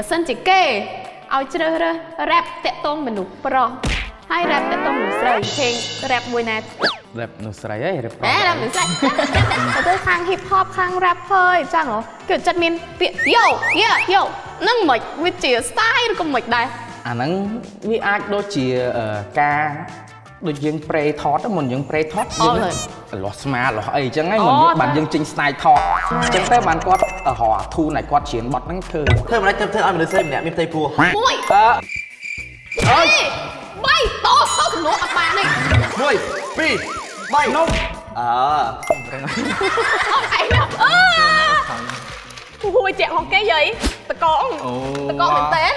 ว่าเส้นจีเก้เอาเจอเลยแรปเตะตรงเหมือนหนูปลอให้แรปเตะตรงหนูใส่เพลงแรปมวยแนทแรปหนูใส่ยัยแรปปลอแรปหนูใส่แต่ด้วยข้างฮิปฮอปข้างแรปเฮ้ยจ้างเหรอเกี่ยวจัดมินเปียโย่เยอะโย่นั่งหมดวิจิตรสไตล์ก็หมดได้อันนั้นวิอาจโดยจีกาโดยยังเพลย์ทอดแล้วมันยังเพลย์ทอดยังหลอดมาหลอดไอ้จังไงมันบันยังจริงสไตล์ทอดจังแต่บันก็ห่อทูไหนก็เฉียนบอดนั่งเธอเธอมาได้เธอเอาไปเลยเส้นเนี่ยมีเพลย์พัวมุ้ยใบโต๊ะโต๊ะขนมออกมาหนิมุ้ยปีใบนกไอ้เนี่ยหัวเจ็บของแกใหญ่ตะกองเป็นเต้น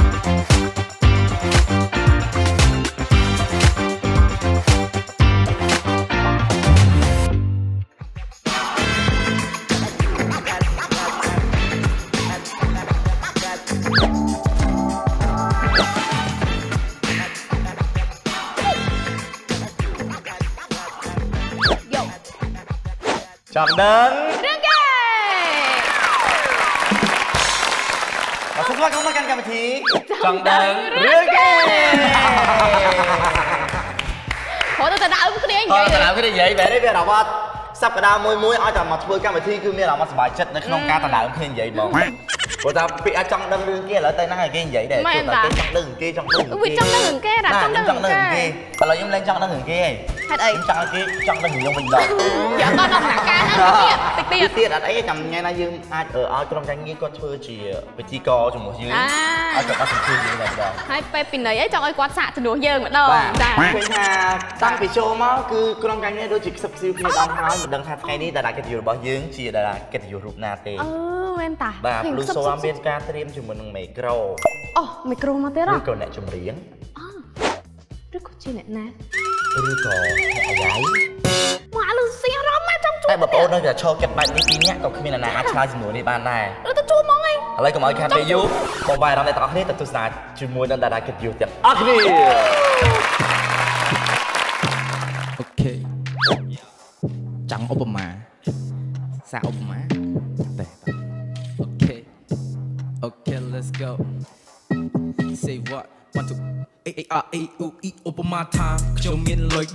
จอบเดินเรื่องเก่เราทุกคนเข้ามากันกันทีจอบเดินเรื่องเก่โหตัวตาดาวก็ได้ยังไงตัวตาดาวก็ได้ยังไงแบบนี้เวลาว่าสับกระดาษมวยๆเอาแต่มาทุบกันทีคือเมื่อเรามาสบายใจในขนมกาตาดาวก็ได้ยังไงบ้างพอตาปีอาจารย์ดังเรื่องเก่แล้วแต่นั่งไอ้เก่ยังไงเด็กตัวตาเก่จังเรื่องเก่จังเรื่องเก่จังเรื่องเก่จังเรื่องเก่แต่เรายังเล่นจังเรื่องเก่จังกี้จังเป็นหุ่นยนต์เป็นดอกอย่าก็ต้องหนักการเตี้ยอันไอ้จำไงนะยืมอาจเอาจำจังกี้ก็เธอจีไปที่กอจมูกยืมเอาจากการถึงที่ยืมแบบดอกให้ไปปีไหนไอ้จังไอ้กวาดสะจมูกยืมเหมือนเดิมจ้าเป็นฮะตั้งไปโชว์มั้งคือจำจังเนี่ยโดยจิกซับซิลคือดังท้ายดังท้ายไงนี่แต่ละกิจยุบยืมจีแต่ละกิจยุบรูปนาเต้เว้นตาแบบลูกโซ่เบียนการเตรียมจมูกหนึ่งไมโครอ๋อไมโครมาเตอร์หรือคนไหนจมูกเรียงหรือคนจีนนะรู้ก่อนเอาไว้มาหรือเสียร้องมาจังจุ๊บไอ้แบบโอ้นอกจากโชว์เก็บใบนี้ปีนี้ก็คือมีนานาอาชาจิ๋วในบ้านได้แล้วจะจูมองไงอะไรก็มาแคปไปยุบพอใบเราในตอนนี้แต่ตุสนาจิ๋วนันดาดาเก็บอยู่เต็มอ่ะคือโอเคจังอุปมาสาวอุปมาแต่โอเคlet's go say what one two A A R A U E Obama Tha, chôm miên lời $,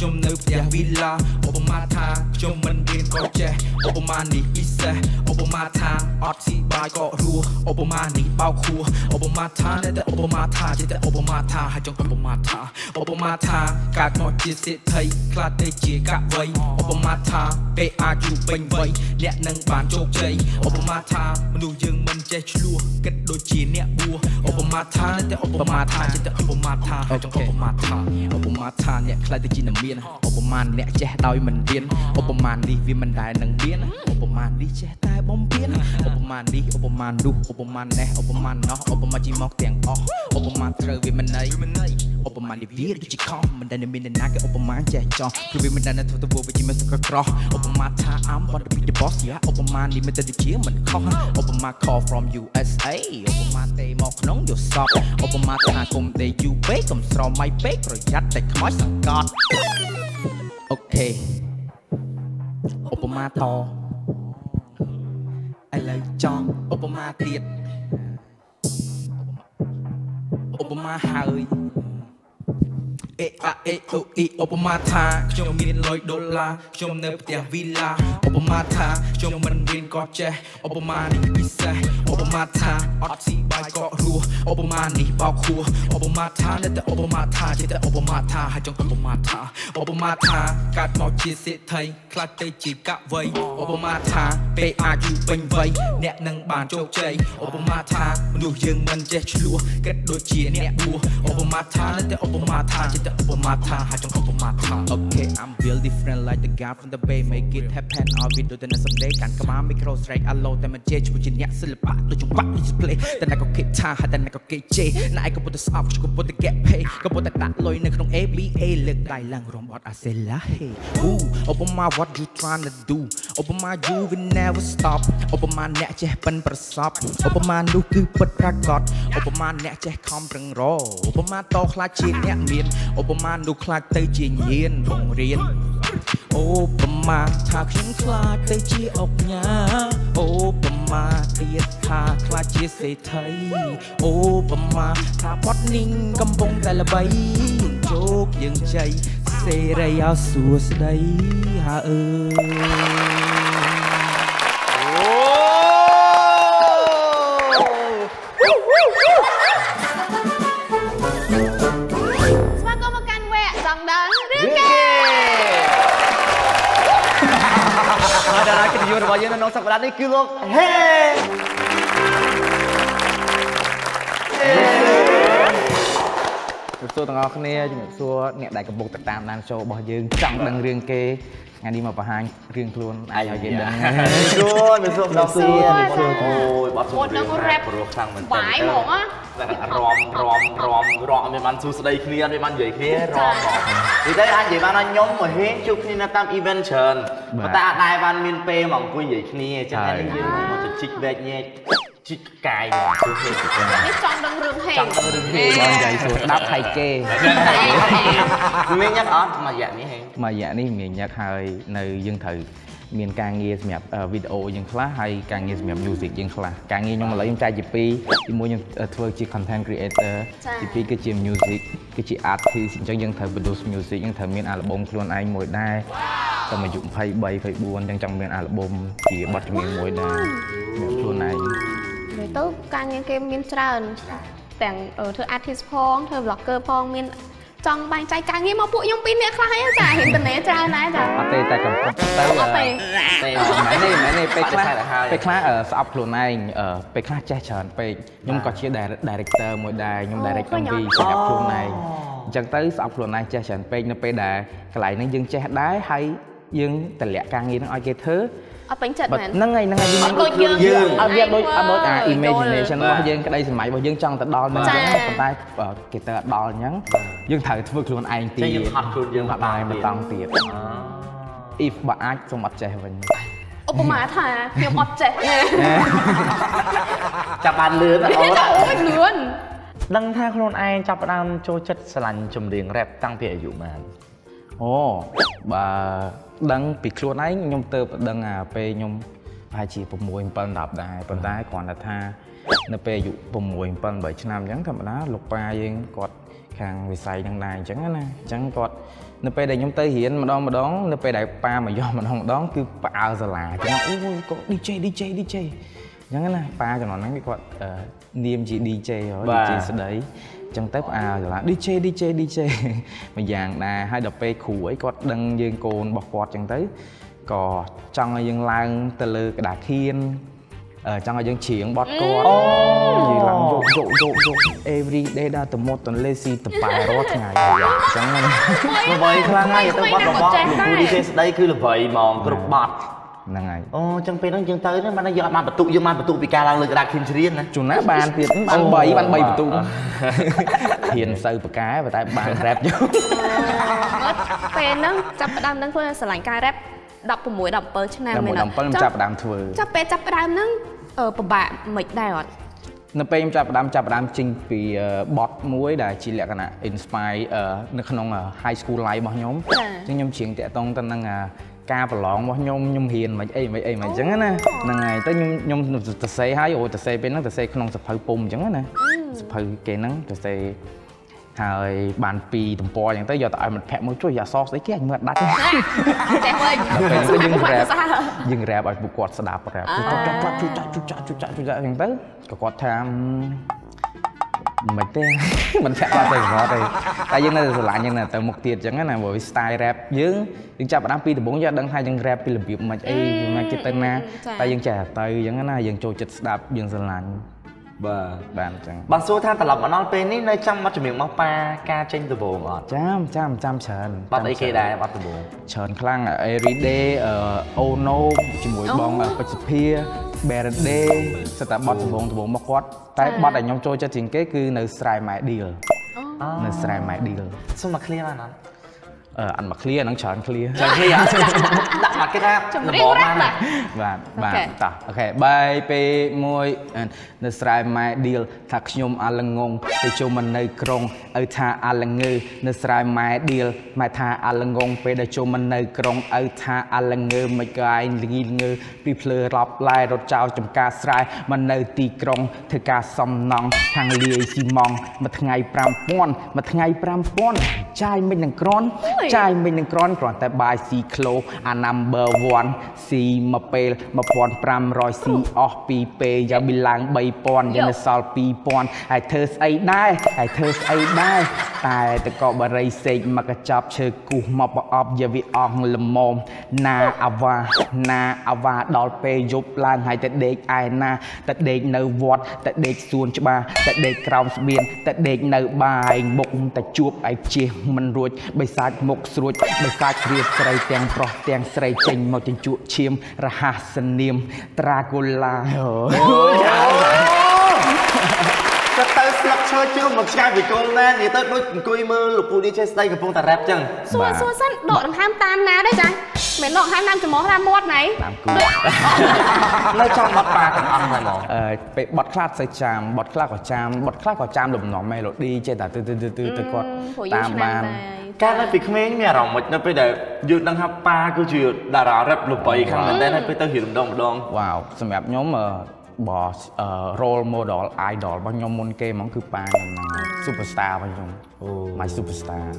chôm nơi nhà villa Obama Tha, chôm mình điên coi che Obama nỉ pizza Obama Tha, ót si bài cọ rùa Obama nỉ bao khua Obama Tha, đây là Obama Tha, đây là Obama Tha, hai chồng Obama Tha Obama Tha, cả mọi chuyện sẽ thấy, cả thế chỉ cả vây Obama Tha, PA chụp bánh vây, nè nâng bàn chốt chơi Obama Tha, mình nuôi dương mình che lùa, kết đôi chỉ nè bùa Obama Tha, đây là Obama Thaโอบมาทาโอบมาทาโอบมาทาเนี่ยใครจะจีนเมียนโอบมาเนี่ยแจดอยมันเรียนโอบมานี่วิมันได้นังเบี้ยนโอบมานี่แจตายบอมเบี้ยนโอบมานี่โอบมาดูโอบมาเนี่ยโอบมาเนาะโอบมาจีมอกเตียงออกโอบมาเจอวิมันไหนโอบมานี่เบี้ยนจีคอมมันได้ในเมียนนักโอบมาแจจอคือวิมันได้ในทั่วตัววิจิมันสกัดกรอโอบมาทาอัมวันเป็นเดอะบอสเยอะโอบมานี่มันจะดีเชี่ยมันคอโอบมา call from USA โอบมาเตะหมอกน้องอยู่ซอกโอบมาทาคมแต่อยู่เป๊กกำสรอไม่เป๊กประหยัดแต่ขมอยสังกัดโอเคโอปมาต่อไอ้เลยจองโอปมาเตียดโอปมาหายเออเอออีโอปมาทาชมมินลอย$ชมเนปเตียวิลาโอปมาทาชมมันเรียนกอเจโอปมานี่พิเศษโอปมาทาออดสีใบก็รัวโอปมานี่เบาคัวโอปมาทาเนี่ยแต่โอปมาทาเนี่ยแต่โอปมาทาให้จงโอปมาทาโอปมาทาการมองชีเสไทยคลาดใจจีกะไวโอปมาทาเปอาจูเป็นไวเนี่ยนั่งบานโจกใจโอปมาทามันดูยังมันเจชัวเกิดโดยจีเนี่ยบัวโอปมาทาเนี่ยแต่โอปมาทาเนี่ยโอปมาทาให้จงโอปมาทาโอเค I'm real different like the guy from the bay make it happenเอาวิดูแต่ในสำเร็จการกระมาไม่โครสเตรกอัลโลแต่มันเจชัวจีเนี่ยศิลปะโดยจงวัดโดยเพลย์แต่นายก็คิดท่าแต่นายก็เกย์เจนายก็ปวดสอบก็ปวดแต่แกะเพย์ก็ปวดแต่ตาลอยในขนม ABA เลือกได้ลังรวมอดอาเซลาเฮอูโอปมา what you tryna do โอปมา you will never stop โอปมาเนี่ยเจเป็นประสบโอปมาดูคือเปิดปรากฏโอปมาเนี่ยเจคอมเริงรอโอปมาโตคลาจีเนี่ยเมียนโอปมาดูคลาเตยจีเย็นบ่งเรียนโอ โอปมาหากฉันคลาดได้ชี้ออกหน้าโอปมาเตียดขาคลาดชี้ใส่ไทยโอปมาขาพอดนิ่งกำบงแต่ละใบโจกยังใจเสรียาสัวสดายหาเอดารากิตติยศวัยน้องสักวันนี้คือโลกเฮ้จุดตัวต่างกันเนี่ยจุดตัวเนี่ยได้กระบอกติดตามนานโชว์บ่อยยืนจังดังเรื่องเกย์งานนี้มาประหารเรื่องครูนไอ้ยาวยืนดังจุดเป็นส่วนเราส่วนโอ้ยวัดส่วนเรื่องแรปโรคทางมันบ่ายหมอรอมเป็นมันสู้สไลเคลียร์เป็นมันใหญ่เคลียร์รอมดีได้อันใหญ่บ้านอันยงเหมือนเฮงชุกนี่นะตามอีเวนต์เชิญมาแต่นายบ้านมินเป้หม่องกุยใหญ่เคลียร์จะได้เงินมันจะชิกเบ็ดเนี่ยชิกไก่หม่องกุยเฮงไม่จองดังเรื่องเฮงจองดังเรื่องเฮงบ้านใหญ่สุดนับไข่เก้เมียนยักษ์อ๋อมาแย่นี่เฮงมาแย่นี่เมียนยักษ์ไฮในยังถือเมียนการเงียบเงียบวิดีโอยังคลาให้การเงียบเงียบมิวสิกยังคลาการเงียบยังมาเลยยังใจจีปีอีโมยังทัวร์จีคอนเทนต์ครีเอเตอร์จีปีก็จีมิวสิกก็จีอาร์ตคือสิ่งที่ยังเธอประดุษมิวสิกยังเธอเมียนอัลบั้มคลวนไอหมดได้แต่มาหยุดไฟใบไฟบวนยังจำเมียนอัลบั้มจีบัตเมียนหมดได้เมียนคลวนไอโดยตัวการเงียบเมียนจันแต่งเธออาร์ติสต์พองเธอบล็อกเกอร์พองเมียนจองบางใจกลางยี่มาปุยยงปีเนี่ยคล้ายจ่าเห็นแต่เนื้อจ้านะจ้าเตะแต่กับเตะไม่ไปคล้าไปคล้าสอบครูนายไปคล้าแจเฉินไปยงก็เชียร์ดีเรคเตอร์มวยได้ยงดีเรคเตอร์วีกับครูนายจังเตะสอบครูนายแจเฉินไปนั่นไปได้กลายนั่งยังแจได้ให้ยังแต่ละกลางยี่นั่งเอาเกเธอเอาเป็นจัดนั้นนั่งไงยังก็ยืนเอาเยอะด้วยเอาหมดimagination ว่ายังก็ได้สมัยว่ายังจังแต่ดอนมันยังคนใต้เกเธอดอนยังยังถ่ายทุกคนไอ้ตียังผัดคุณยังผัดตายมันต้องเตี๋ยอีฟบ้าไอ้สมบัติใจวันนี้อุปมาถ่ายเกี่ยวกับใจจับบานเลื้อนโอ้ยเลื้อนดังท่าคนไอ้จับประดามโจจัดสลันจมเรียงแรบตั้งเพียรอยู่มาโอ้บ้าดังปีกคนไอ้ยมเติบดังอ่ะไปยมพายจีปมวยปันดับได้ปันได้ก่อนละท่าเนเปอยู่ปมวยปันใบชนามยังทำอะไรลูกปลายังกอดทางวิสัยทางใดจังงั้นนะจังกอดนไปได้ยมเตยเห็นมาดองนไปได้ปลามายอมมาดองดองคือปลาสลาจังงั้นโอ้ยก็ดีเจจังงั้นนะปลาจังหนอนนั้นพี่กอดเนียมจีดีเจเหรอดีเจสดายจังเตยปลาสลาดีเจมาอย่างน่ะให้ดับไปขู่ไอ้กอดดังยืนโกนบอกกอดจังเตยกอดจังไอ้ยังลางตะลือกระดาษเขียนจังไอ้ยังเฉียงบอดกอดยืนลางโยกevery day ได้แต่หมดตอนเลซีแต่ปลายรอดไงจังเลยระบายคลางไงต้องวัดระบายดูดีเจสได้คือระบายมองกรุบบัดนั่งไงโอ้จังเป็นต้องจังเตยนั่นมันยอดมาประตูยังมาประตูปีกาลังเลยกระดาษคิมเชรียนนะจุนนะบานใบประตูเห็นเซอร์ปากกาไปแต่บานแรปอยู่เป็นนั่งจับประดามนั่งเพื่อสลายการแรปดับผมมวยดับเปิลชนะไม่ดับเปิลจับประดามทัวร์จะเป็นจับประดามนั่งประบะเหม็ดได้หรอนั่นเป็นจับประดามจริงปีบอทมวยได้จีเล็กน่ะอินสไปร์ในขนมไฮสคูลไลฟ์บางยมจังยมเฉียงแต่ตรงตอนนั้นกาปลองบางยมยมเฮียนมาไอ้มาจังงั้นนะนั่งไงแต่ยมจะเซ่ให้โอ้จะเซ่เป็นนั่งจะเซ่ขนมสะพายปุ่มจังงั้นนะสะพายเกนั่งจะเซ่หายบานปีตุ่มปออย่างแต่ยอดแต่มันแผลมันช่วยยาซอกได้แค่เมื่อดัดแต่ว่ายิงแรบไอ้บุกกอดสดาบแรบจุ๊จ่าอย่างแต่ก็กอดทำไม่เต้มันแผลมาแต่หัวเลยแต่ยังน่าจะสลายยังน่าแต่หมกเตี้ยจังงั้นนะบอกสไตล์แรบยังจับน้ำปีตุ่มปอยอดดังไทยยังแรบปีระเบียบมาไอ้มาเกตันนะแต่ยังแฉะเตยยังงั้นนะยังโจจัดสดาบยังสลายบางส่วนท่านตลับมันนอนเป็นนี่ในจำมัดจมิงมัดปลาการเจนตัวโบงอ่ะจำเชิญบัตรไอเกได้บัตรตัวโบงเชิญคลั่งเอริเดโอโนจมูกบองปัจจุบันเบรเดสตาร์บัตรตัวโบงมักวัดแต่บัตรไอยองโจจะจริงก็คือในสไลด์ไม้เดียวในสไลด์ไม้เดียวสมัครเคลียร์แล้วนะ ăn mặc clear nắng chán clear chán clear đặt mặt cái ra là bỏ mang này và ta ok bay pe môi nó xài mai deal thạc nhôm ăn ngon để cho mình nơi krong ở tha ăn ngư nó xài mai deal mai tha ăn ngon pe để cho mình nơi krong ở tha ăn ngư mấy cái ngư bị phơi lọp lại rồi trao chấm cá xài mình nơi tì krong thề cá sầm nòng thằng liề xi măng mà thằng ngày pram pon mà thằng ngày pram pon trai mình đằng krongใช่ไม่นั่งกรอนกรอนแต่บายซีโคลอันนัมเบอร์วันซีมาเปลมาปอนปรำรอยซีออปีเปย์ยาบิลางใบปอนยานาซอลปีปอนไอเธอไอได้ไอเธอไอได้ตายแต่ก็บารายเซกมากระจับเชกูมาปอบยาวิอองลมมนาอวานาอวาดอลเปยุบลางไฮแต่เด็กไอนาแต่เด็กเนวอดแต่เด็กส่วนฉบับแต่เด็กกราวสเบียนแต่เด็กเนบายบกแต่จูบไอเจียมันรวยใบซาดมกสวดไม่กล้าเกลียดใส่แตงปลอกแตงใส่เจงมาจนจุเชียมรหัสเนียมตรากุลาโอ้จะเติร์สลักเชิดชื่อมาชาบิโกลแน่นี่เติร์ด้วยกุยมือหลุดปูนี่เชสได้กับพงแต่แรปจังส่วนสั้นดอกห้ามตามนะได้จังเหม็นดอกห้ามตามจะมองห้ามมดไหนเราชอบมดปากกันอะไรหรอไปบดคลาดใส่จามบดคลาดกับจามบดคลาดกับจามหลุมหนองไม่หลุดดีเจตัดตืดกดตามมาการได้ไปเขมรเนี่ยเราหมดนะไปเดี๋ยวหยุดนะครับปาก็จะดาราแรปหลุดไปอีกครั้งหนึ่งได้ไปเติร์หินดองว้าวสมัยย้อมบอสโรลโมเดลไอดอลบางยมมนเกมันคือปาหนึ่งซูเปอร์สตาร์บางยมไม่ซูเปอร์สตาร์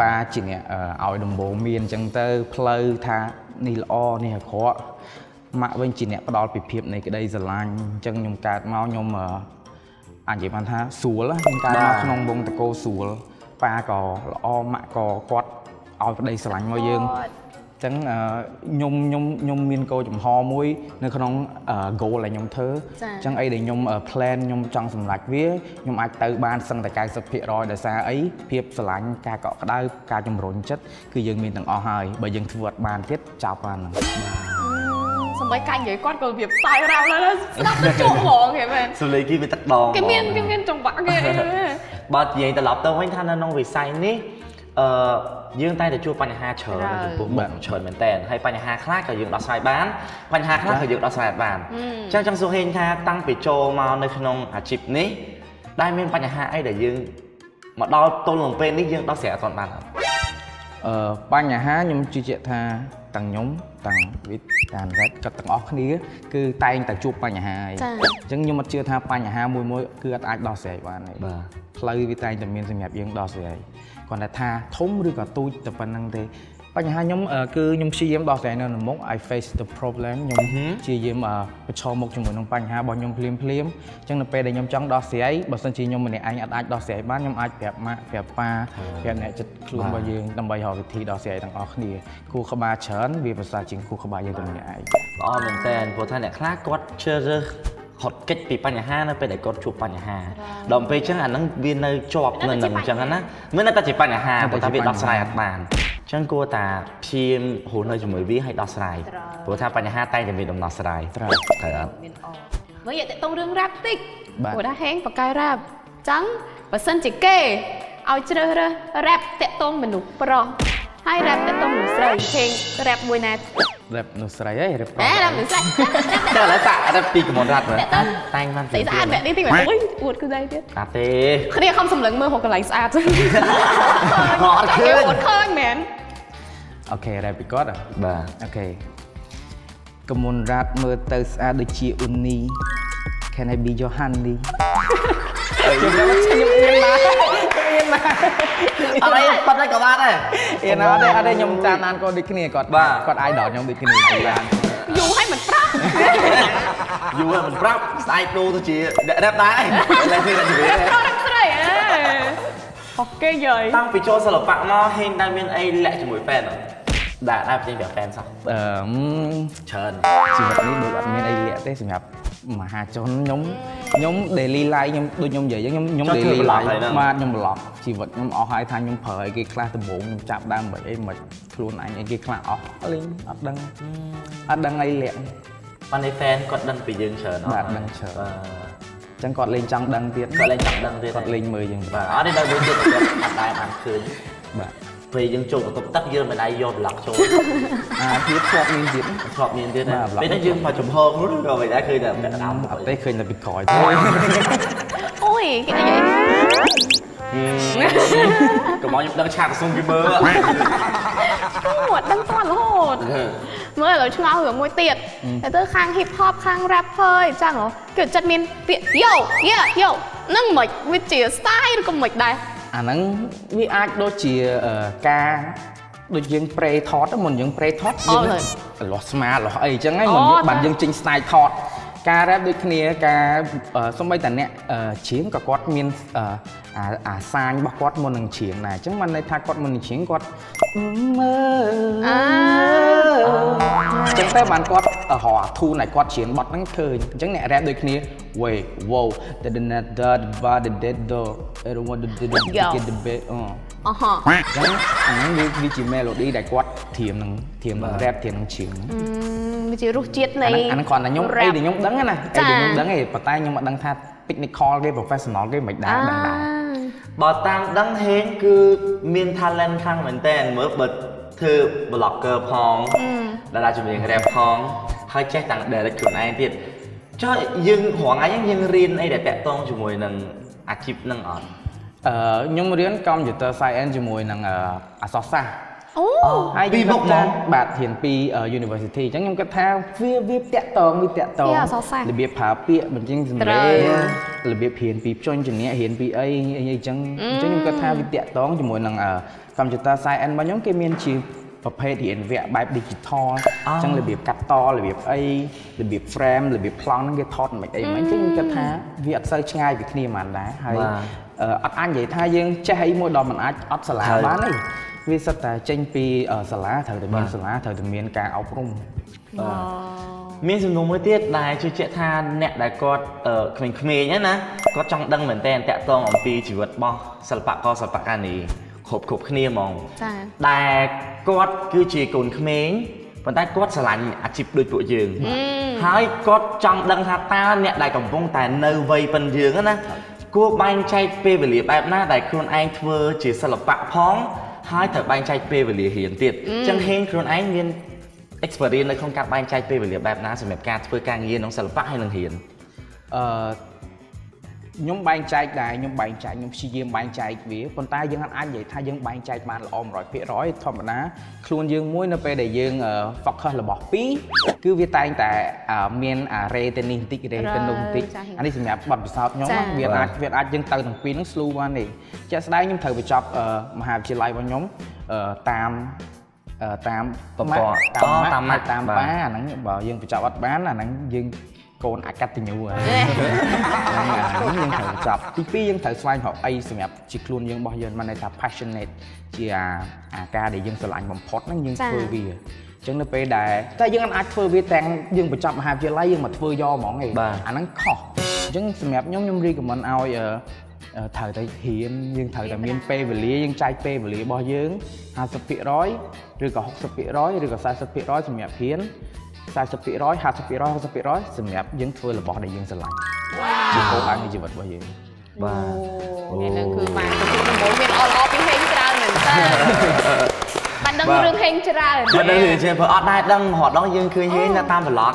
ปาจีเนี่ยเอาดมโบมีนจังเตอร์เพลย์ท่านิลออเนี่ยขอมาบางจีเนี่ยดอลปิดเพียบในกระไดสลังจังยมการเมายมอ่านจีมันท่าสัวละยมการเมาขนมบงตะโกสัวปากอออมะกอควดเอากระไดสลังมาเยิงจังยมมีนโกจมฮอมุ้ยในขนมโกอะไรยมเธอจังไอเดยยมแพลนยมจังสำหรับวิ่งยมอาจเติบานสังแต่การสับเพียรอยแต่ซาไอเพียบสลังการเกาะได้การจมร้อนชัดคือยังมีต่างอหายบ่ยังทวดบานเทียบจับมันสมัยการใหญ่ก้อนก็เพียบสายเราแล้วแล้วนักจมหงเห็นไหมสุเลยกี้ไปตักดองแกเมียนจมบักเงี้ยบอดยังแต่หลับเต้าให้ท่านน้องวิไซนี่ยื่นใต้แต่ชั่วปัญหาเชิญปุ่มแบบเชิญเหมือนแต่ให้ปัญหาคลาดกับยื่นดอกสายบ้านปัญหาคลาดกับยื่นดอกสายบ้านจังสุเฮนค่ะตั้งปิดโจมาในขนมอาชีพนี้ได้เมื่อปัญหาไอ้เดี๋ยวยื่นมาดอต้นหลงเป็นนี่ยื่นดอกเสียตอนบ้านปัญหายุ่งจีเจธาตั้งยุ่งตั้งวิจารณ์รักกับตั้งออกนี้คือใต้แต่ชั่วปัญหาจังยุ่งมาเจอธาปัญหามวยคืออัดอัดดอกเสียบ้านเลยพลายวิจัยจะมีสมัยยื่นดอกเสียcòn là tha thốn đưa cả tôi tập văn năng thế bây giờ hai nhóm cứ nhóm suy diễn đo rẻ nên là muốn I face the problem nhóm suy diễn cho một trong một nhóm bạn ha bọn nhóm phim chẳng là pe để nhóm trắng đo rẻ ấy bọn sân chỉ nhóm mình này anh đo rẻ bán nhóm ai đẹp pa đẹp này chật luôn bao nhiêu năm bay họ thì đo rẻ thằng ở cái gì khu khám ba chấn vì vật sản chính khu khám ba giờ tụi mình này o mình tên của thằng này khác quát chơiหดเก็ตปีปัญญาห้านะไปไหนก็ชูปัญญาห้าดอมไปเชื่ออันนั้นวินเลยจบเงินหนึ่งจังนะเมื่อนั้นตัดจีปัญญาห้าพอทำวิดดอสไลอัดบานฉันกลัวตาพีมโหนเลยจมูกวิให้ดอสไลพอทำปัญญาห้าใต้จะมีดอมดอสไลครับเมื่อไหร่แต่ต้องเรื่องแรปติกหัวด้าแห้งปากกายแรปจังประสันจิเก้เอาเจอเลยแรปแต่ต้องเหมือนหนูปรองให้แรปแต่ต้องหนูใส่เพลงแรปมวยนัดแรปนุสไรเรปแรปนุสไรแต่ละสะแรปตีกับมอรัดเลยแต่งมันใส่สะอาดแบบนี้ตีแบบโอ้ยปวดคือใจเพี้ยอาเต้เขาเรียกคำสำเร็จเมื่อหกกระไรสะอาดหอดขึ้นหอดขึ้นแมนโอเคแรปปีก๊อตอ่ะบ้าโอเคกับมอรัดเมื่อเตอร์สะอาดด้วยชีอุนี Can I be your honey ยังไม่ใช่ยังเรียนมาอะไรปัดได้กับบ้านเลยเอ็นอะไรอะไรยมจานานก็ดิคเนียกอดบ้ากอดไอดอลยมดิคเนียอยู่ให้มันปรับอยู่ให้มันปรับสไตล์ดูตัวจีแรปได้อะไรที่เราอยู่เนี่ยแรปได้โอเคเลยตั้งปิโจสลับปะง้อเฮนดามินไอแหละจมูกแฟนด่าได้เป็นแบบแฟนสักเชิญจริงแบบนี้ดูแบบมีไอแหละได้สิครับmà hà cho nhóm daily life nhóm đôi nhóm vậy giống nhóm daily life mà nhóm lọt chỉ vật nhóm ở hai thang nhóm phơi cái class từ bốn nhóm chạm đang bởi em mệt luôn anh cái class ở lên ở đằng này liền fan này fan còn đăng bị dừng chờ nó đăng chờ chẳng còn lên chẳng đăng tiền còn lên mười dừng và ở đây đâu bị dừng còn đại hàng khơi เพลงยังโจกตักเยอะมันได้ยอดหลักโจที่ชอบมีนดิบชอบมีนดิบนะไม่ได้ยืมมาจมพองรู้หรือเปล่าไม่ได้เคยแบบน้ำได้เคยแบบบิดคอยโอ้ยกินอะไรก็มองดังฉากซุ่มกินเบอร์หมดดังตอนโหดเมื่อเราช่างเอาหัวมวยเตียดแต่เตอร์ข้างฮิปฮอปข้างแรปเพยจังเหรอเกิดจัดมินเตียดโย่เย่โย่นั่งเหมยวิจิตรสไตล์ก็เหมยได้อันนั้นวิอาร์โดจีกาโดยยังเปรย์ทอดแล้วมันยังเปรย์ทอดยังหล่อสมาร์ทหล่อไอ้จังไงมันยังบันยังจริงสไตล์ทอดการแรปด้วยคเนียการสมัยแต่เนี้ยเฉียงกับกอดมินสางบักกอดมันหนึ่งเฉียงนะจังมันในทางกอดมันหนึ่งเฉียงกอดจังแต่บันกอดห่อทูไหนกอดเฉียงบอดนั่งเคยจังเนี้ยแรปด้วยคเนีย way wow the net the bar the dead door I don't want to get the bed จังอันนั้นวิจิเมโลดี้ได้กอดเทียมหนึ่งเทียมแรปเทียมหนึ่งเฉียงอันนั้นก่อนนะยงไอ้เดี๋ยวยงดังนะไอ้เดี๋ยวยงดังไอ้ปะใต้ยงมาดังท่าปิกนิคคอลเกย์โปรเฟสชันนอลเกย์แบบดังดังบอตามดังเฮงคือมีนทาเลนต์ข้างเหมือนแต่เมื่อเปิดเธอบล็อกเกอร์พองดาราจุดเด่นแรปพองเขาแจ้งต่างเดรัจฉานไอ้เพี้ยช่วยยิงหัวไงยังรินไอ้เด็กแปะต้องจมูกหนึ่งอาชีพหนึ่งอ่อนยงเรียนกรรมอยู่เตอร์ไซเอนจมูกหนึ่งอาซอซ่าปีบกมองบาทเห็นปีuniversity จังยังกระแทกเวียบเวียบแตะตองมีแตะตองระเบียบผาเปียมันจังสมัยระเบียบเห็นปีจนจุดนี้เห็นปีไอ้จังยังกระแทกมีแตะตองจมูกหนังคำจุดตาไซแอนบางอย่างเกมีนชีประเภทเห็นแวะแบบดิจิทัลจังระเบียบกัดตอระเบียบไอ้ระเบียบเฟรมระเบียบพลองนั่งเกทอดแบบไอ้มันจังกระแทกเวียบเซอร์ง่ายแบบนี้มันนะไอ้อัดอันใหญ่ท่ายังใช้โมดอมมันอัดสลายบ้านนี่วิสัตย์เจนปีสลาเถอเดมีนสลาเถอเดมีนการเอาปรุ่มมีสนุกเมื่อเทียดได้ช่วยเจ้าท่านเนี่ยได้ก็เคยมีเนี้ยนะก็จังดังเหมือนแต่แตะต้องของปีชีวิตบ่สลับปะก็สลับปะกันนี่ขบขึ้นนี่มองได้ก็คือชีกุลเคยมีปัจจัยก็สลันอาชีพโดยตัวยืนหายก็จังดังท่าตาเนี่ยได้กับวงแต่เนวัยปัญญ์นะกูบังใจเปรี้ยวเหลี่ยแบบหน้าได้คนไอ้เธอจีสลับปะพ้องให้เธอบางใจเปเปอร์เลียเห็นติดจังเฮงคนไอ้เรียน experience ในโครงการบางใจเปเปอร์เลียแบบนั้นสำหรับการเพื่อการเรียนน้องศิลปะให้เราเห็นnhóm บางใจได้nhóm บางใจnhóm ซีเรียมบางใจวิ่งคนใต้ยังอันอันใหญ่ถ้ายังบางใจมาละอมร้อยเพี้ยร้อยทอมนะครูยังมุ้ยนั่นไปได้ยังฟอกเกอร์ระบอกปีคือวิตาอินแต่เมียนเรตินิติเรตินุติอันนี้สำหรับบัตรประชาชนnhóm เวียดอาจยังเติมปีนักสู้วันนี้จะได้ยังเธอไปจับมหาวิทยาลัยวันnhóm ตามบ้านนั่งบ่ยังไปจับวัดบ้านน่ะนั่งยังโกนอากาศติญูอ่ะยังถ่ายจับที่พี่ยังถ่ายสไลด์ของไอ้สำหรับจิกลุนยังบอยยันมาในทับ passionate เจียอาการเดี๋ยวยังสลายมันพอดนั่งยังเฟอร์วีจังเลยไปได้แต่ยังอันเฟอร์วีแต่งยังไปจับหาเจไลยังมาเฟอร์ย่อหมองไงอันนั้นขอจังสำหรับย่อมรีกับมันเอาถ่ายแต่เฮียนยังถ่ายแต่เมียนเปย์เบลียังใจเปย์เบลีบอยยัง50%หรือกับ60%หรือกับ40%สำหรับเฮียน40%50%60%สำหรับยังเฟื่อระบอกได้ยังสลายจิตโคบ้านในจังหวัดว่าเยอะบ้านี่นั่นคือมันคือคุณโมเมนต์ออนออฟเป็นเพลงจราเหมือนกันมันดังเรื่องเพลงจราเลยมันดังเรื่องเพลงเพราะออดได้ดังหอดดังยังคือเฮนตามบล็อก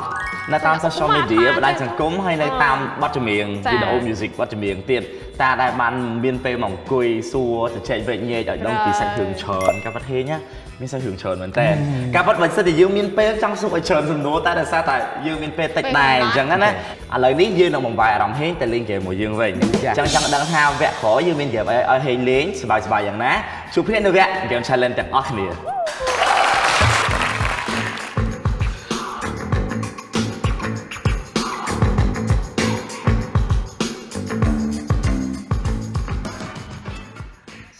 ตามโซเชียลมีเดียได้สังคมให้ในตามวัดจมีงวิดีโอมิวสิกวัดจมีงเตียนตาได้มันเบียนเปย์หม่องกุยซัวจะเฉยไปเงยจากดังปีสังหึงเชิญกับประเทศเนี้ยไม่ใช่หึงเชิญเหมือนแต่กับประเทศที่ยืมเบียนเปย์จังสุขเชิญสมโนตาได้ซาแต่ยืมเบียนเปย์ติดได้จังนั้นนะอะไรนี้ยืมหนังบ่งใบรำเฮงแต่เล่นเกมหมดยืมไปจังดังหาแวะขอยืมเบียนเก็บไอ้เฮงเล่นสบายๆอย่างนั้นชูเพื่อนด้วยแวะเกมชาเลนจ์แต่ออกเนี่ย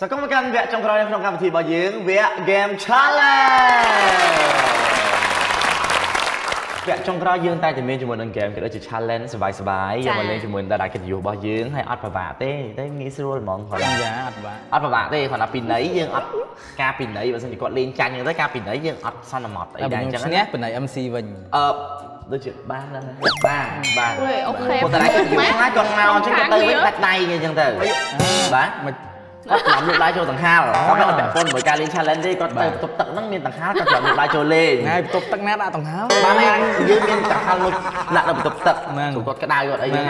สักคำกันเวะจงกรอยในการปฏิบัติยิงเวะเกมชาเลนจ์เวะจงกรอยยิงใต้จะมีจำนวนหนึ่งเกมก็จะชาเลนจ์สบายๆอย่างวันเล่นจำนวนดารากันอยู่บ่ยิงให้อัดประบาเต้ได้งี้สิรู้หรือมองขอรับยาอัดประบาเต้ขอรับปีไหนยิงอัดกาปีไหนวันนี้ก็เล่นจันยังได้กาปีไหนยิงอัดซันหมอดไอ้แดงจังนะปีไหนเอ็มซีวันโดยจุดบ้านนั่นนะบ้านโอเคคนแต่ละคนอยู่ข้างล่างก่อนนอนฉันก็ตื่นเต้นแปลกใจไงจังเต๋อบ้าน làm được lai châu tầng hao các bạn bè con với Kalin challenge đi con tập tận năng miền tầng hao các bạn được lai châu lên ngay tập tận nát đã tầng hao ba anh dưới miền tầng hao luôn là được tập tận tụi con cái đai rồi anh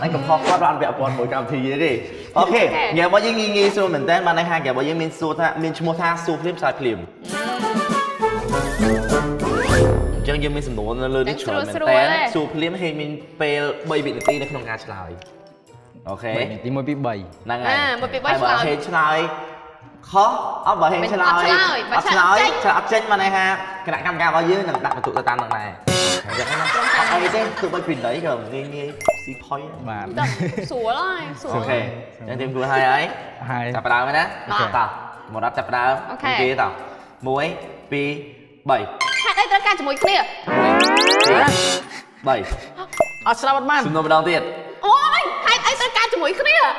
anh cầm hộp các bạn bè con với cam thì gì đi ok nhà bao nhiêu nghi xua mình tên ban anh hai nhà bao nhiêu miền xua tha miền mua tha xua phim xài phimยังยังมีสมองเลยที่ชวนมันแต่สูบเลี้ยงให้มันเปลใบบิดตีในขนมกาชลายโอเคบิดตีมวยปีใบนั่งไงไอ้บ่เฮชลายเขาเอาบ่เฮชลายอัดชลายอัดเจนมาเลยฮะขณะกำกับเอาเยอะหนักดักมาตุกตะตามหนักไหนอย่างนั้นไอ้เจ้าคือใบบิดไหนก็งี้งี้ซีพอยต์มาสวยเลยสวยโอเคยังเตรียมตัวให้ไอ้จับปลาไหมนะต่อหมดรับจับปลาโอเคต่อมวยปีใบได้ตระการจมูกเคลียร์ใบอัศรบัตมันสุนทรบดองเตียดโอ้ยไอ้ตระการจมูกเคลียร์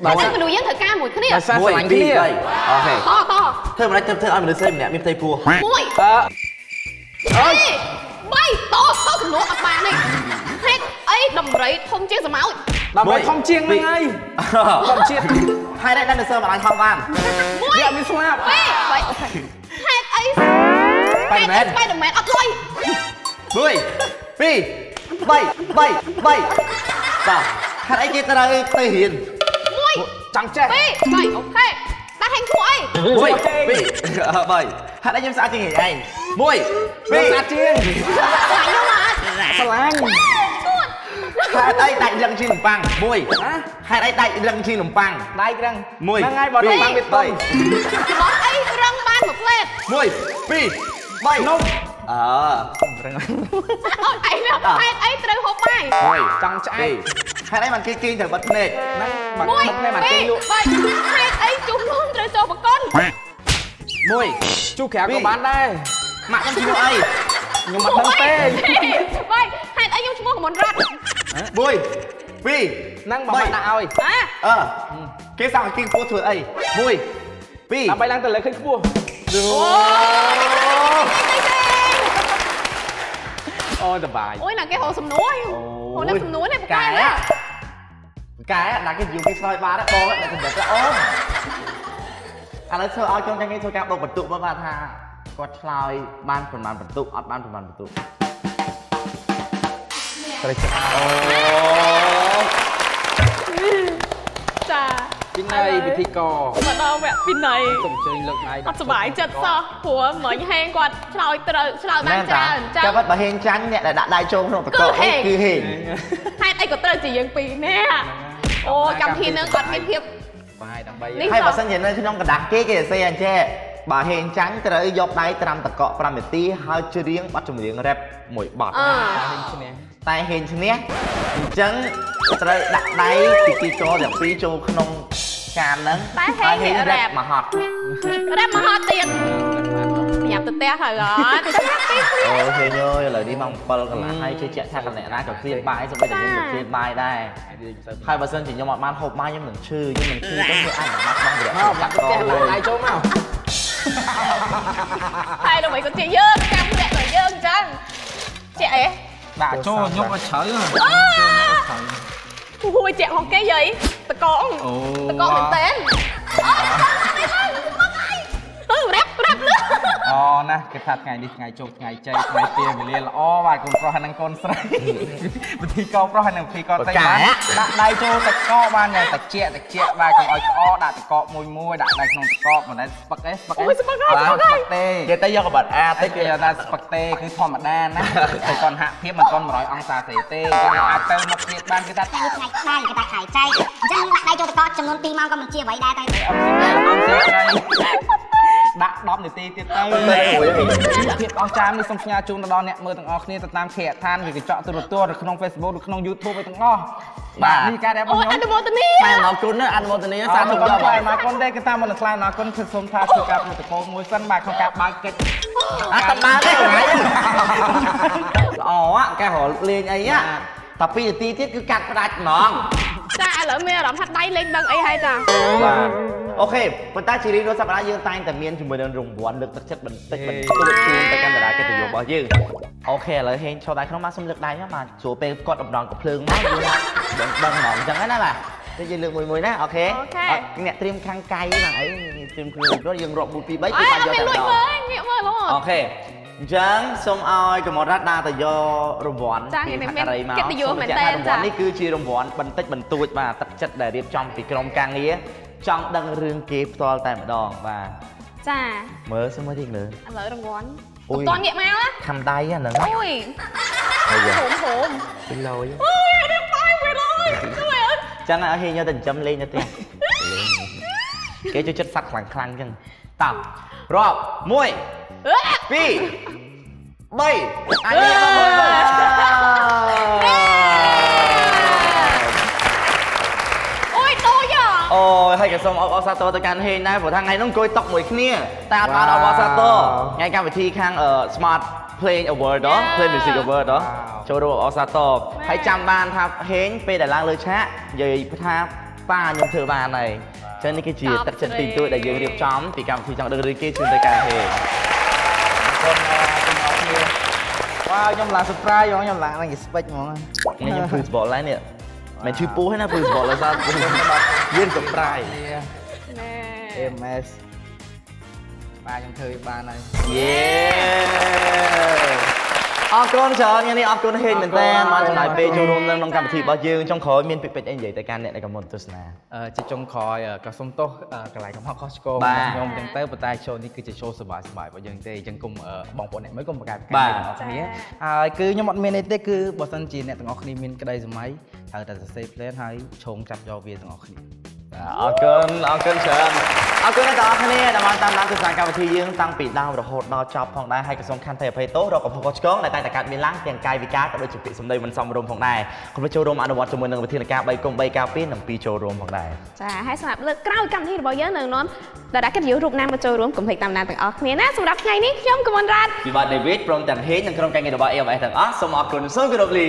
แต่ฉันก็ดูยังเธอการหมดเคลียร์มวยพี่ใบโอเคต่อเธอมาได้เธอเอามาดูเส้นเนี่ยมีไตปูมวยใบต่อเข้าถึงหนูอับปางนี่เฮ้ยไอ้ดำไรทอมเจียงสมาวดำไรทอมเจียงยังไงทอมเจียงให้ได้เธอเสื้อมาล้างข้าวบ้านมวยอย่ามีสลับเฮ้ยไอ้ไปแมนไปแมนอัดเลยด้วยปีใบต่อฮัทไอเจตระเลยเตยหินด้วยจังแจ๊ปีใบโอเคตาแทงช่วยด้วยปีใบฮัทไอเจมส์อาจิงเห็นไงด้วยปีอาจิงสายยมาสลังฮัทไอไต่ยังชินขนมปังด้วยฮัทไอไต่ยังชินขนมปังได้กรังด้วยง่ายบอลขนมปังเป็นต้นบอกไอ้รังบ้านแบบเล็ดด้วยปีใบนมไอ้เตยหกใบจังใจให้ได้มันกินกินถึงบัดเนกนะมันให้มันกินอยู่ให้ไอ้จุ่มนุ่มเตยโจบก้นมวยจูแขกก็บ้านได้หมักกันชิวไอ้ยังมัดทั้งเต้ใบให้ไอ้ยุ่งชั่วโมงของมันรัดมวยปีนั่งบัดหน้าเอาเกสากินโคตรเถื่อนไอ้มวยปีไปล้างแต่เลยขึ้นขั้วโอ้สบายโอ้ยหนักแกโหสมนุ้ยโหเล่นสมนุ้ยเลยปกายอะกายอะหนักแกอยู่ในซอยบาร์นะโอ้หนักถึงแบบละโอ้อะไรเธอเอาจงใจไงเธอแกบอกประตูมาบาธากดลอยบ้านประมาณประตูอัดบ้านประมาณประตูกระชับโอ้จ้าปีนในพิธีกรมาดองแบบปีนในส่งเชิงเลิกในอัดสบายจัดซะผัวเหมือนแหงกว่าชาวเตยชาวบ้านจ้าเจ้าวัดบ่แหงจังเนี่ยแต่ได้โจมของตะกอให้คือเห็นให้ไอ้ก็เตยจียังปีแน่โอ้กำทีนึงกอดไม่เพียบให้ภาษาเย็นเลยที่น้องกระดักเก๊กเซียนแช่บ่แหงจังเตยยกได้ตามตะกอประมิตี้หาเฉลี่ยงปัจจุบันเลี้ยงแรบหมวยบาดแต่เห็นชนิดจังเตยดักได้ติดตีโจอย่างปีโจขนมการนั้นแต่เห็นแรบมาฮอตแรบมาฮอตเตียนหยาบเตะค่ะเหรอโอเคโย่เลยนี่มองเปิลกันละให้เชี่ยๆท่ากันแหละนะกับเคลียร์บายสมัยเด็กยังเคลียร์บายได้ใครบางส่วนถึงยังมาหกมายังเหมือนชื่อยังเหมือนชื่อก็คืออ่านแบบนั้นเดี๋ยวหลักก็เลยไอ้โจ้มาใครเราไม่ก็เจี๊ยบจังแหละเจี๊ยบจังเจี๊ยบด่าโจ้ยกมาเฉยพูดไปเจี๊ยบของแกยัยตะกอนเหมือนเต้นรับเลือดอ๋อนะกระทัดไงดิไงโจกไงใจไงเตียงเรียนละอ๋อว่าคุณพระนังกรใส่บางทีก็พระนังพีก็ใส่บ้านด่าได้โจตะกอบ้านเนี่ยตะเจี๊ยบว่าคุณอ้อยอ๋อด่าตะกอมวยด่าได้คุณตะกอเหมือนนั้นสปักเต้เดี๋ยวเต้ยกบัตรอาเต้เดี๋ยวได้สปักเต้คือทอมแดนนะแต่ก่อนหักเทียบมันก่อนร้อยองศาเต้เต้เต้มาเทียบบ้านกระทัดใจกระทัดขายใจจังหวะได้โจตะกอจำนวนตีมากก็มันเจี๊ยบไว้ได้เต้ดักดอมเดี๋ยวตีเตี้ยเต้ยเพียบเอาจามในสมญาจูนตอนเนี่ยมือต่างออกนี่ตามเขตท่านหรือเจาะตัวหรือขนม Facebook หรือขนม YouTube ไปต่างอ้อบ้านี่การแอบอันดับโมตันนี่มาเราจูนเนี่ยอันโมตันนี่สารถูกต้องไปมาคนได้ก็ตามมันคลายมาคนคือสมทาสุกับมือตะโกมวยสั้นบาดเขากับบาดเก็ตอัตมาได้ไหมอ๋อแกหอเรียนไอ้เนี่ยแต่ปีตีเตี้ยคือกัดกระดาษน้องจ้าแล้วเมียเราพัดได้เล่นดังไอ้ให้จ้าโอเคปัตตาชีรีโดนสัปดาห์ยืนตายแต่เมียนจุ่มเดินรงบวนเลือกตัดเช็ดบันเต็กบันตูดจูนแต่การได้แค่ตัวโยบยืนโอเคเลยเฮงชาวได้เขามาสมเลือกได้เนี่ยมาจู่ไปกดอบนอนกับเพลิงมากเลยดังหนองจังงั้นนั่นแหละ จะยืนเลือกมวยๆนะโอเคเนี่ยเตรียมคางไกลหน่อยเตรียมคือรถยังรบบุปีใบปีปันยอดแต่ดอกโอเคจังสมเอาจมรัดนาแต่ยอรบวนที่ผักอะไรมาส่วนจากรบวนนี่คือชีรบวนบรรทุกบรรทุกมาตัดจัดได้เรียบจอมปีกลมกลางนี้จองดังเรื่องเก็บตอนแต่ดอกว่าจ้าเมื่อสมัยที่หนึ่งอะไรรบวนตอนเงียบมาแล้วทำได้ยังหนึ่งอุ้ยผมเป็นเราอยู่จังเอาเฮียตัดจำเลยนะตีเกยจุดสักครั้งจังต่อรอบมวยปีใบอันนี้มาหมดเลยโอ้ยโตยอโอ้ยให้กับสมออซาโตตัวการเฮนนะผมทางไงต้องโกยตกหมวยขี้เนี่ยตาตาออซาโตไงการวิธีข้างsmart play award เนาะ play music award เนาะโชว์รูปออซาโตให้จำบานทับเฮนไปแต่ล่างเลยแชะเยยพทับป้ายังเธอบานไหนเช่นนี้ก็จีตัดเฉินติ่งตัวแต่ยังเรียบจ้อมตีกรรมที่จังเดินเรื่อยๆจนตัวการเฮนว้าวยำหลาสปายยำหลาอะไรกิสเปกมองนี่ยำฟูสบอลไรเนี่ยแมนชื่อปูให้นะฟูสบอลแล้วซะยื่นสปายเอ็มเอสปลาจังเธอบานเลยเย้ออกกองเชิญอย่างนี้ออกกองเฮนเหมือนแต่มาจำหน่ายเปย์โชว์รวมเรื่องน้องกำทีบอยืนจงขอเมียนปิดเป็นเองใหญ่แต่การเนี่ยในกำมลตุสนาจะจงขอกระส้มโต๊ะกระไรกระเพาะคอสโก้ยงจังเต้ปะตายโชว์นี่คือจะโชว์สบายๆบอยืนเตยจังกลมบองปนเนี่ยไม่กลมประกาศบ้านี้คือยงหมดเมียนเตยคือบอสันจีเนี่ยต้องออกนี่เมียนกระไดสมัยทางแต่จะเซฟเลนให้ชงจับยาวเวียต้องออกนี่ออกกองออกกองเชิญเอาเกินต่อคะแนนดำเนินตามหลักศึกษาการวิธียื่นตั้งปีดาวโหดดาวจับของนายให้กระทรวงการเทพโตเรากับพกชกในการจัดการมีล้างเตียงกายวิการโดยจุดปิดสมดุลมันสมรวมของนายคุณผู้ชมอนุวัตจำนวนหนึ่งวิธีการใบกลมใบกาฟินหนึ่งปีโชว์รวมของนายจะให้สำหรับเลือกเก้ากันที่เราเยอะหนึ่งน้อมแต่ได้การยืดรูปนามมาโชว์รวมกลุ่มเพลงตามนามต่างออกเนี่ยนะสำหรับไงนี่ย่อมกมลรัตน์วิบากเดวิดพร้อมแต่งเฮนยังกรมการเงินดอกเบี้ยไปต่างออกสมอคุณส่งกระดบลี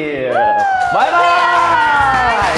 บายบาย